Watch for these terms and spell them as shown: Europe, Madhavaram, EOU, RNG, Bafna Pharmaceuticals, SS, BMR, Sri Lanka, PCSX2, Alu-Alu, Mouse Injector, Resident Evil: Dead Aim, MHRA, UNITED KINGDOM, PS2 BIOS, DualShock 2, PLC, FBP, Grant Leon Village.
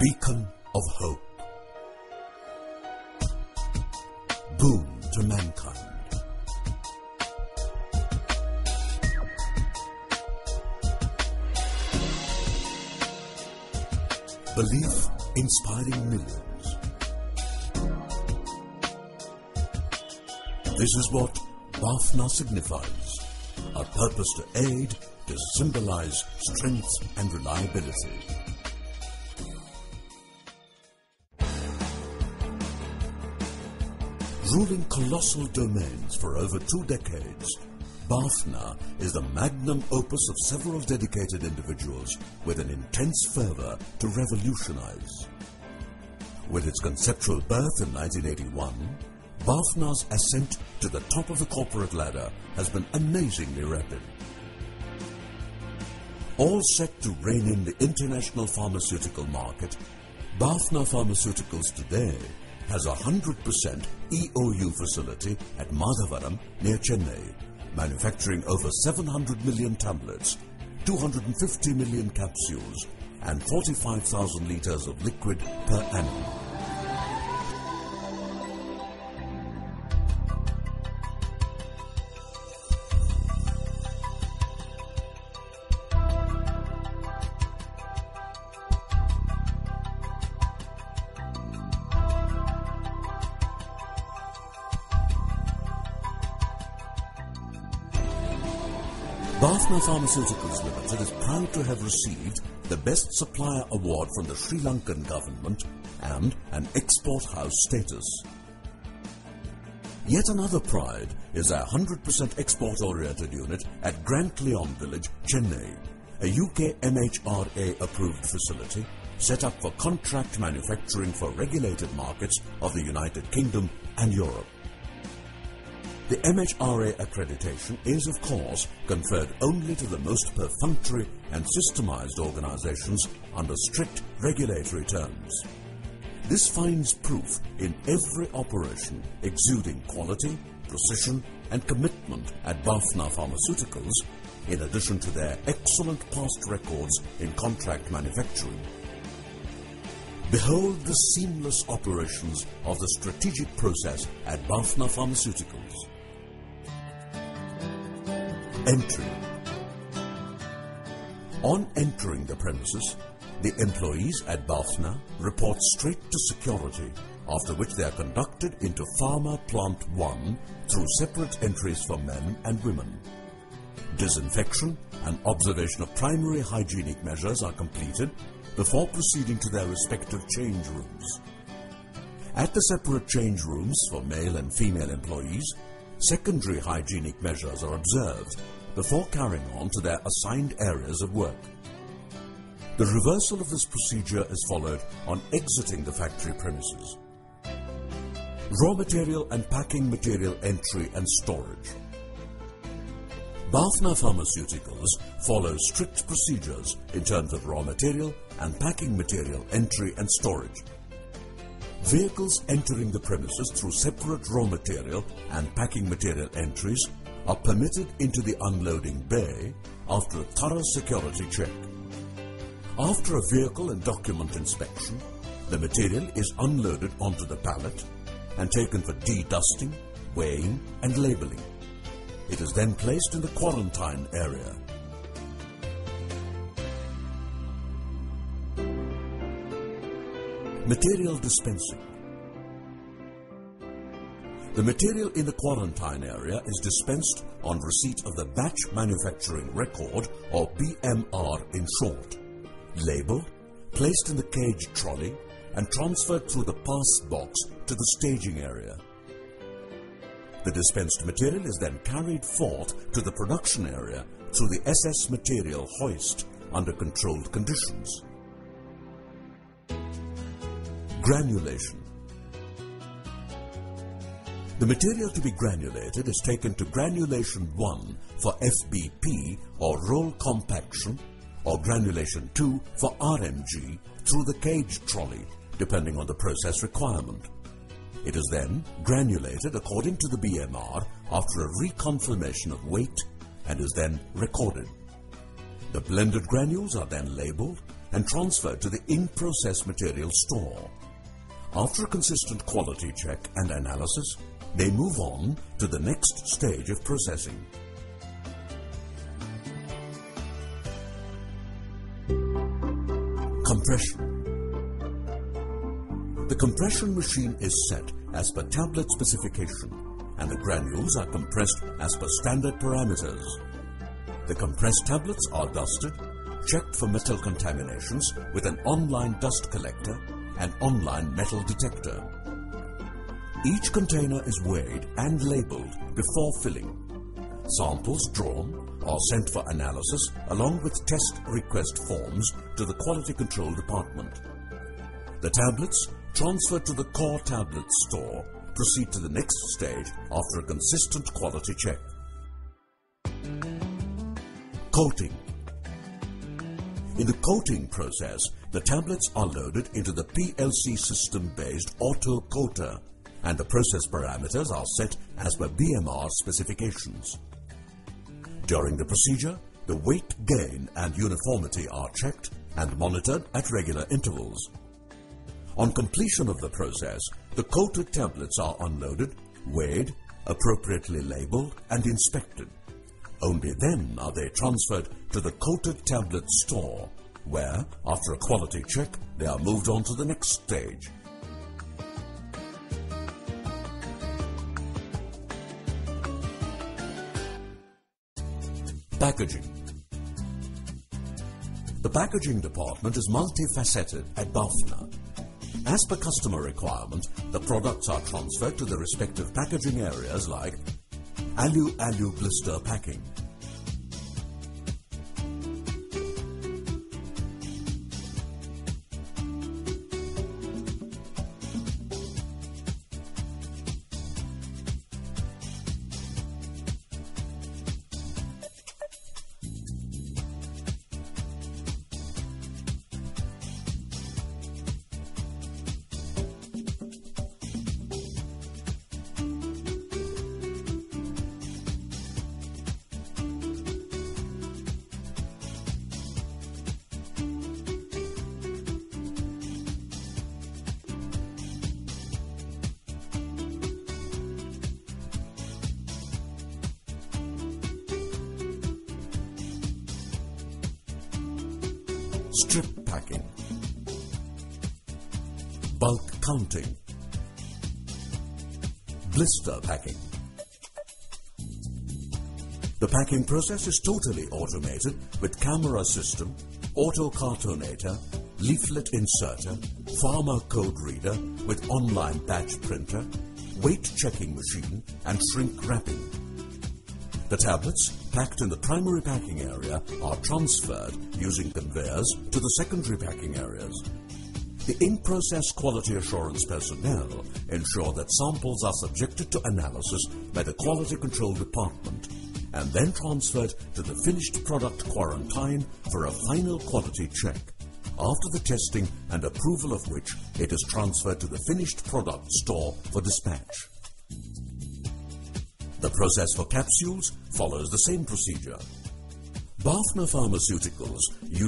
beacon of hope. Boon to mankind. Belief inspiring millions. This is what Bafna signifies, a purpose to aid, to symbolize strength and reliability. Ruling colossal domains for over 2 decades, Bafna is the magnum opus of several dedicated individuals with an intense fervor to revolutionize. With its conceptual birth in 1981, Bafna's ascent to the top of the corporate ladder has been amazingly rapid. All set to rein in the international pharmaceutical market, Bafna Pharmaceuticals today has a 100% EOU facility at Madhavaram near Chennai, manufacturing over 700 million tablets, 250 million capsules and 45,000 litres of liquid per annum. Bafna Pharmaceuticals Limited is proud to have received the Best Supplier Award from the Sri Lankan government and an Export House status. Yet another pride is our 100% export-oriented unit at Grant Leon Village, Chennai, a UK MHRA approved facility set up for contract manufacturing for regulated markets of the United Kingdom and Europe. The MHRA accreditation is, of course, conferred only to the most perfunctory and systemized organizations under strict regulatory terms. This finds proof in every operation exuding quality, precision and commitment at Bafna Pharmaceuticals, in addition to their excellent past records in contract manufacturing. Behold the seamless operations of the strategic process at Bafna Pharmaceuticals. Entry. On entering the premises, the employees at Bafna report straight to security, after which they are conducted into Pharma Plant 1 through separate entries for men and women. Disinfection and observation of primary hygienic measures are completed before proceeding to their respective change rooms. At the separate change rooms for male and female employees, secondary hygienic measures are observed before carrying on to their assigned areas of work. The reversal of this procedure is followed on exiting the factory premises. Raw material and packing material entry and storage. Bafna Pharmaceuticals follows strict procedures in terms of raw material and packing material entry and storage. Vehicles entering the premises through separate raw material and packing material entries are permitted into the unloading bay after a thorough security check. After a vehicle and document inspection, the material is unloaded onto the pallet and taken for de-dusting, weighing and labelling. It is then placed in the quarantine area. Material dispensing. The material in the quarantine area is dispensed on receipt of the Batch Manufacturing Record, or BMR in short, labelled, placed in the cage trolley and transferred through the pass box to the staging area. The dispensed material is then carried forth to the production area through the SS material hoist under controlled conditions. Granulation. The material to be granulated is taken to Granulation 1 for FBP or roll compaction, or Granulation 2 for RNG through the cage trolley, depending on the process requirement. It is then granulated according to the BMR after a reconfirmation of weight and is then recorded. The blended granules are then labelled and transferred to the in-process material store. After a consistent quality check and analysis, they move on to the next stage of processing. Compression. The compression machine is set as per tablet specification, and the granules are compressed as per standard parameters. The compressed tablets are dusted, checked for metal contaminations with an online dust collector and online metal detector. Each container is weighed and labelled before filling. Samples drawn are sent for analysis along with test request forms to the Quality Control Department. The tablets transferred to the core tablet store proceed to the next stage after a consistent quality check. Coating. In the coating process, the tablets are loaded into the PLC system-based auto coater, and the process parameters are set as per BMR specifications. During the procedure, the weight gain and uniformity are checked and monitored at regular intervals. On completion of the process, the coated tablets are unloaded, weighed, appropriately labelled and inspected. Only then are they transferred to the coated tablet store, where, after a quality check, they are moved on to the next stage. Packaging. The packaging department is multifaceted at Bafna. As per customer requirement, the products are transferred to the respective packaging areas like Alu-Alu blister packing, strip packing, bulk counting, blister packing. The packing process is totally automated with camera system, auto cartonator, leaflet inserter, pharma code reader with online batch printer, weight checking machine and shrink wrapping. The tablets packed in the primary packing area are transferred using conveyors to the secondary packing areas. The in-process quality assurance personnel ensure that samples are subjected to analysis by the Quality Control Department and then transferred to the finished product quarantine for a final quality check, after the testing and approval of which it is transferred to the finished product store for dispatch. The process for capsules follows the same procedure. Bafna Pharmaceuticals uses